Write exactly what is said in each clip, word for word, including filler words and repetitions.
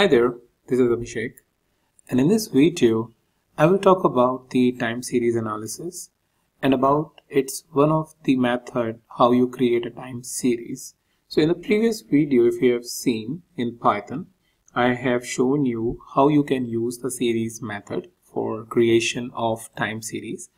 Hi there, this is Abhishek, and in this video I will talk about the time series analysis and about it's one of the method how you create a time series. So in the previous video, if you have seen in Python, I have shown you how you can use the series method for creation of time series,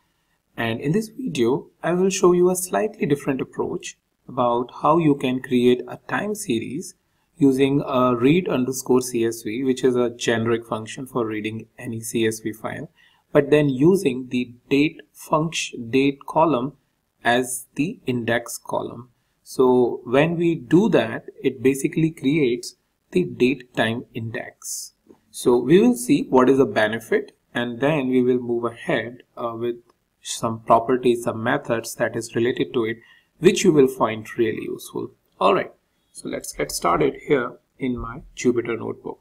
and in this video I will show you a slightly different approach about how you can create a time series using a read underscore csv, which is a generic function for reading any csv file, but then using the date function date column as the index column. So when we do that, it basically creates the date time index. So we will see what is the benefit, and then we will move ahead uh, with some properties, some methods that is related to it, which you will find really useful. All right, so let's get started here in my Jupyter Notebook.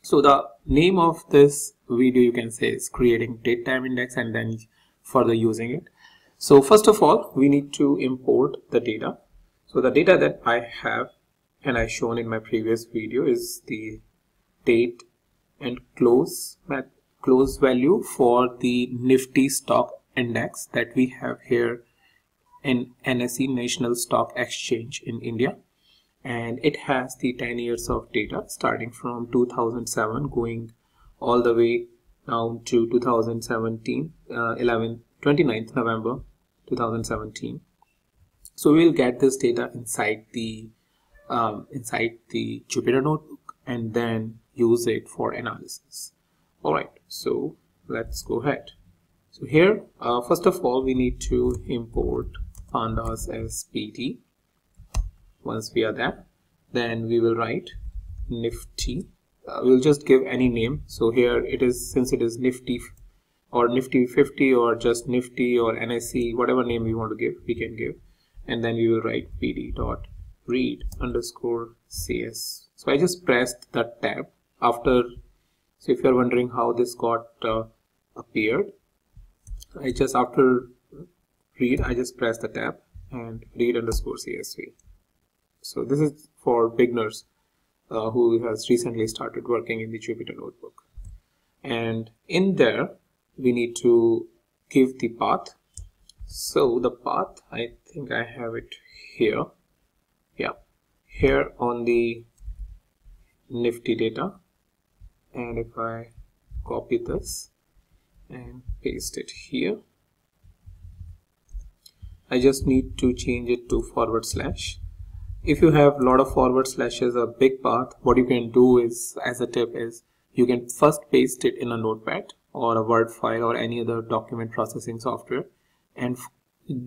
So the name of this video, you can say, is creating date time index and then further using it. So first of all, we need to import the data. So the data that I have and I shown in my previous video is the date and close mat close value for the Nifty stock index that we have here in N S E, National Stock Exchange in India, and it has the ten years of data starting from two thousand seven going all the way down to two thousand seventeen, uh, eleven twenty-ninth November twenty seventeen. So we'll get this data inside the um, inside the Jupyter Notebook and then use it for analysis. All right, so let's go ahead. So here uh, first of all we need to import Pandas as P T. Once we are there, then we will write Nifty. Uh, we'll just give any name. So here it is, since it is Nifty or Nifty fifty or just Nifty or N S E, whatever name we want to give, we can give. And then we will write P D dot read underscore C S. So I just pressed the tab after. So if you're wondering how this got uh, appeared, I just after read, I just press the tab and read underscore C S V. So this is for beginners uh, who has recently started working in the Jupyter Notebook. And in there, we need to give the path. So the path, I think I have it here. Yeah, here on the Nifty data. And if I copy this and paste it here, I just need to change it to forward slash. If you have a lot of forward slashes or big path, what you can do is, as a tip is, you can first paste it in a notepad or a Word file or any other document processing software and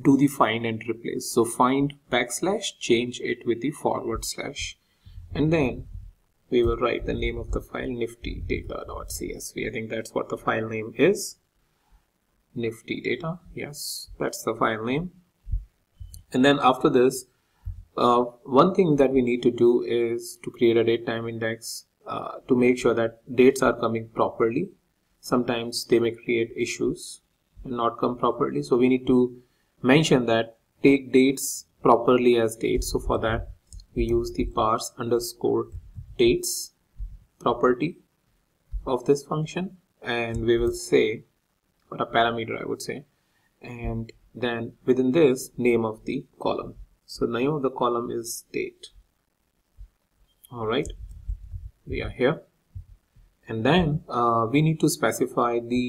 do the find and replace. So find backslash, change it with the forward slash, and then we will write the name of the file nifty data.csv. I think that's what the file name is, nifty data. Yes, that's the file name. And then after this, Uh, one thing that we need to do is to create a date time index uh, to make sure that dates are coming properly. Sometimes they may create issues and not come properly, so we need to mention that take dates properly as dates. So for that we use the parse underscore dates property of this function, and we will say, or a parameter I would say, and then within this, name of the column. So the name of the column is date. All right, we are here, and then uh, we need to specify the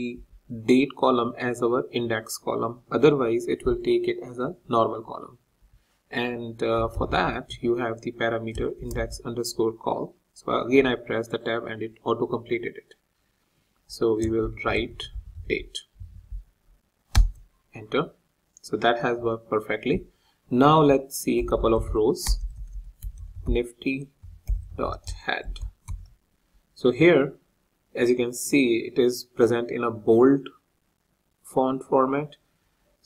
date column as our index column. Otherwise, it will take it as a normal column. And uh, for that, you have the parameter index underscore call. So again, I press the tab and it auto completed it. So we will write date. Enter. So that has worked perfectly. Now let's see a couple of rows. Nifty dot head. So here, as you can see, it is present in a bold font format.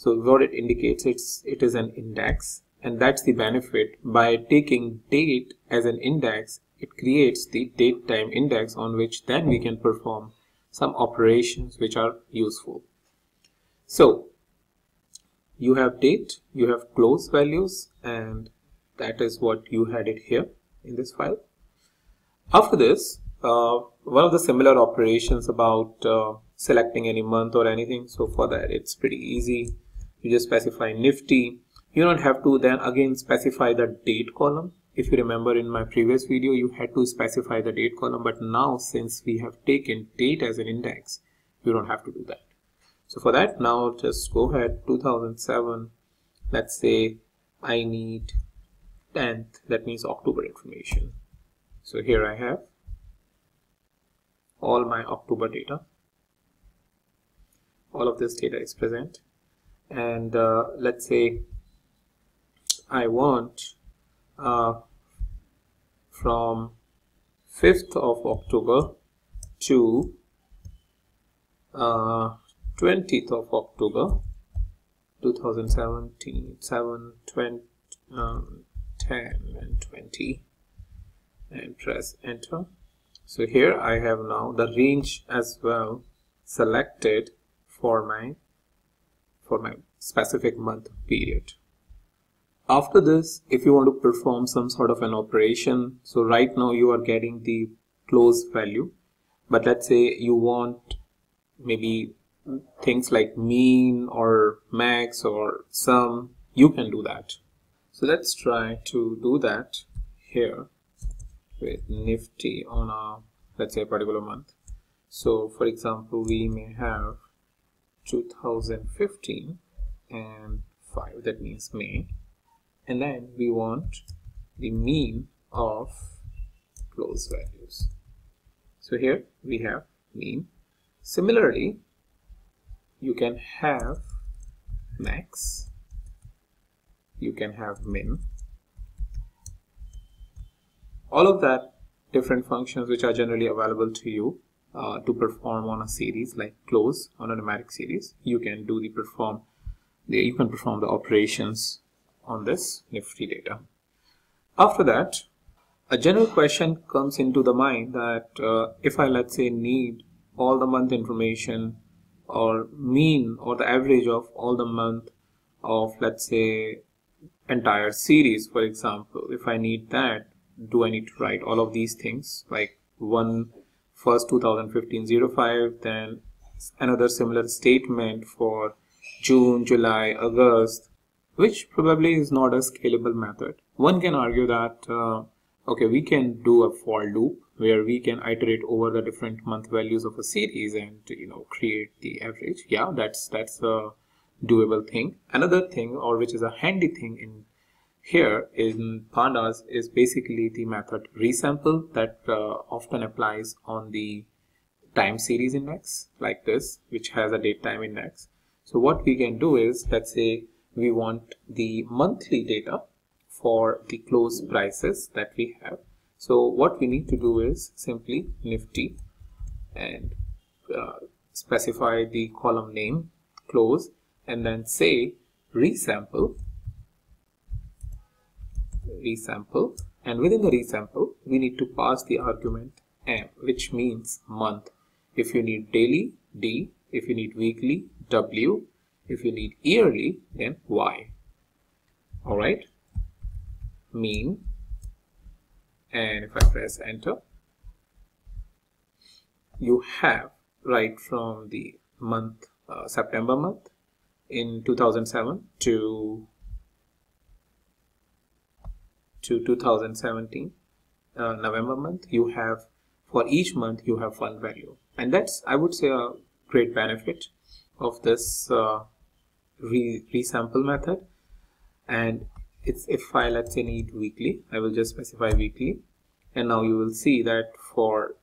So what it indicates, it's it is an index, and that's the benefit. By taking date as an index, it creates the date time index on which then we can perform some operations which are useful. So you have date, you have close values, and that is what you had it here in this file. After this, uh, one of the similar operations about uh, selecting any month or anything. So for that, it's pretty easy. You just specify Nifty. You don't have to then again specify the date column. If you remember in my previous video, you had to specify the date column, but now since we have taken date as an index, you don't have to do that. So for that, now just go ahead, two thousand seven, let's say I need tenth, that means October information. So here I have all my October data. All of this data is present. And uh, let's say I want uh, from fifth of October to uh, twentieth of October two thousand seventeen, seven, twenty, um, ten and twenty, and press enter. So here I have now the range as well selected for my for my specific month period. After this, if you want to perform some sort of an operation, so right now you are getting the close value, but let's say you want maybe things like mean or max or sum, you can do that. So let's try to do that here with Nifty on a, let's say, a particular month. So for example, we may have two thousand fifteen and five, that means May, and then we want the mean of close values. So here we have mean. Similarly, you can have max, you can have min, all of that different functions which are generally available to you uh, to perform on a series like close, on a numeric series. You can do the perform, the, you can perform the operations on this Nifty data. After that, a general question comes into the mind that uh, if I, let's say, need all the month information or mean or the average of all the month of, let's say, entire series, for example, if I need that, do I need to write all of these things like one first two thousand fifteen oh five, then another similar statement for June, July, August, which probably is not a scalable method. One can argue that uh, okay, we can do a for loop where we can iterate over the different month values of a series and, you know, create the average. Yeah, that's that's a doable thing. Another thing, or which is a handy thing in here in Pandas, is basically the method Resample that uh, often applies on the time series index like this, which has a date time index. So what we can do is, let's say we want the monthly data for the close prices that we have. So what we need to do is simply Nifty and uh, specify the column name close and then say resample resample and within the resample we need to pass the argument M, which means month. If you need daily, D. If you need weekly, W. If you need yearly, then Y. All right, mean, and if I press enter, you have right from the month uh, September month in two thousand seven to to two thousand seventeen uh, November month, you have, for each month you have one value, and that's, I would say, a great benefit of this uh, re resample method. And it's, if I, let's say, need weekly, I will just specify weekly, and now you will see that for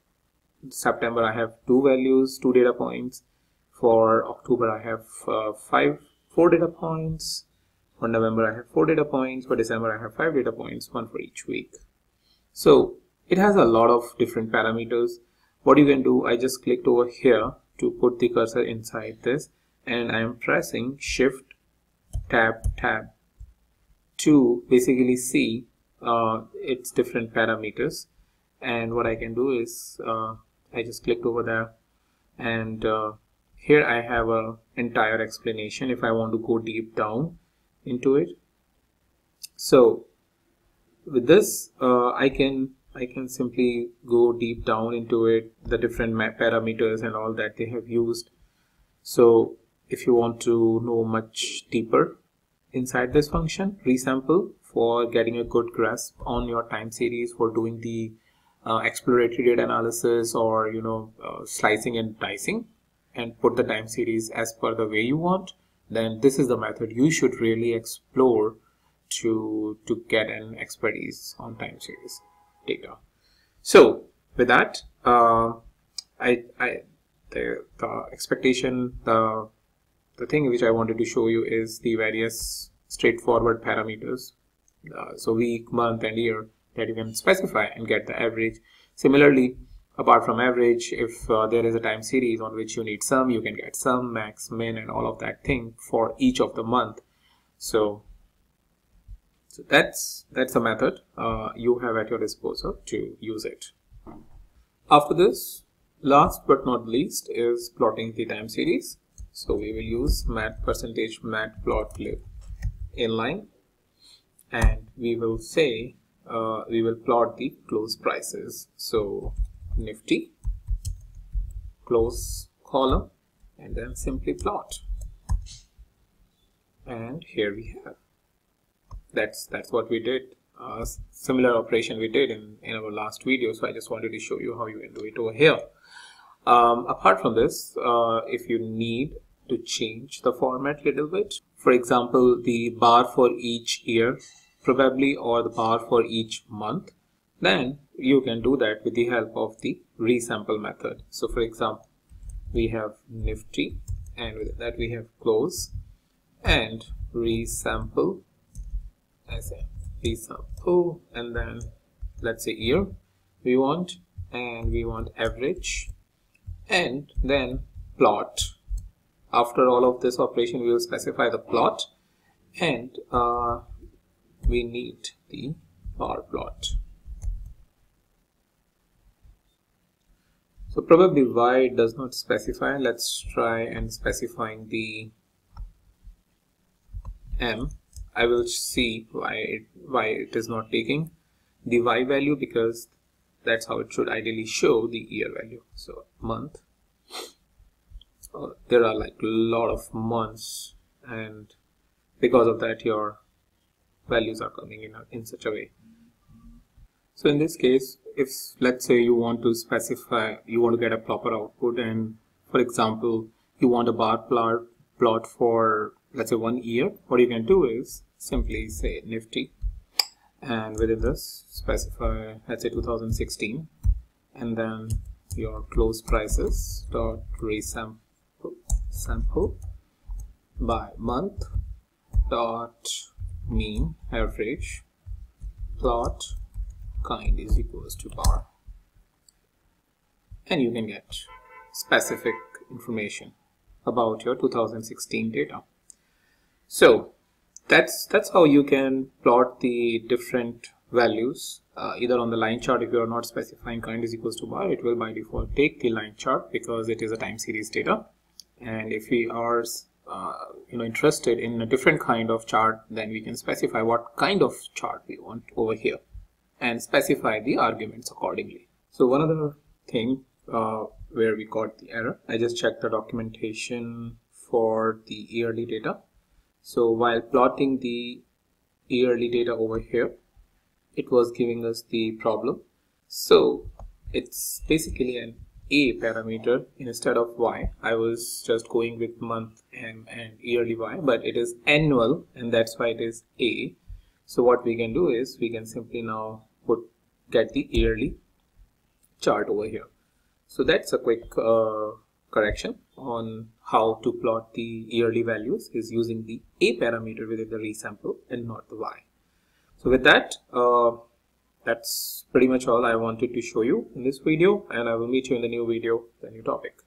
September I have two values, two data points. For October I have uh, five four data points. For November I have four data points. For December I have five data points, one for each week. So it has a lot of different parameters. What you can do, I just clicked over here to put the cursor inside this, and I am pressing shift tab tab to basically see uh, its different parameters. And what I can do is uh, I just clicked over there, and uh, here I have an entire explanation if I want to go deep down into it. So with this uh, I can I can simply go deep down into it, the different parameters and all that they have used. So if you want to know much deeper inside this function, resample, for getting a good grasp on your time series, for doing the uh, exploratory data analysis, or you know uh, slicing and dicing and put the time series as per the way you want, then this is the method you should really explore to to get an expertise on time series data. So with that, uh, I, I the, the expectation, the the thing which I wanted to show you is the various straightforward parameters, uh, so week, month and year, that you can specify and get the average. Similarly, apart from average, if uh, there is a time series on which you need sum, you can get sum, max, min and all of that thing for each of the month. So So that's that's a method uh, you have at your disposal to use it. After this, last but not least, is plotting the time series. So we will use mat percentage matplotlib inline, and we will say uh, we will plot the close prices. So Nifty close column, and then simply plot, and here we have. That's that's what we did. Uh, similar operation we did in, in our last video. So I just wanted to show you how you can do it over here. Um, apart from this, uh, if you need to change the format a little bit, for example, the bar for each year, probably, or the bar for each month, then you can do that with the help of the resample method. So for example, we have Nifty, and with that we have close and resample. I say resample, and then let's say year we want, and we want average, and then plot. After all of this operation, we will specify the plot, and uh, we need the bar plot. So probably why it does not specify, let's try and specifying the M. I will see why it, why it is not taking the Y value, because that's how it should ideally show the year value. So month, oh, there are like a lot of months, and because of that your values are coming in, in such a way. So in this case, if let's say you want to specify, you want to get a proper output, and for example you want a bar plot, plot for let's say one year, what you can do is simply say Nifty, and within this specify let's say two thousand sixteen, and then your close prices dot resample sample by month dot mean average plot kind is equals to bar, and you can get specific information about your two thousand sixteen data. So that's that's how you can plot the different values, uh, either on the line chart. If you are not specifying kind is equals to bar, it will by default take the line chart because it is a time series data. And if we are uh, you know interested in a different kind of chart, then we can specify what kind of chart we want over here and specify the arguments accordingly. So one other thing uh, where we got the error, I just checked the documentation for the yearly data. So while plotting the yearly data over here, it was giving us the problem. So it's basically an A parameter instead of Y. I was just going with month and, and yearly Y, but it is annual, and that's why it is A. So what we can do is we can simply now put get the yearly chart over here. So that's a quick uh, correction on how to plot the yearly values is using the A parameter within the resample and not the Y. So with that, uh, that's pretty much all I wanted to show you in this video, and I will meet you in the new video with a new topic.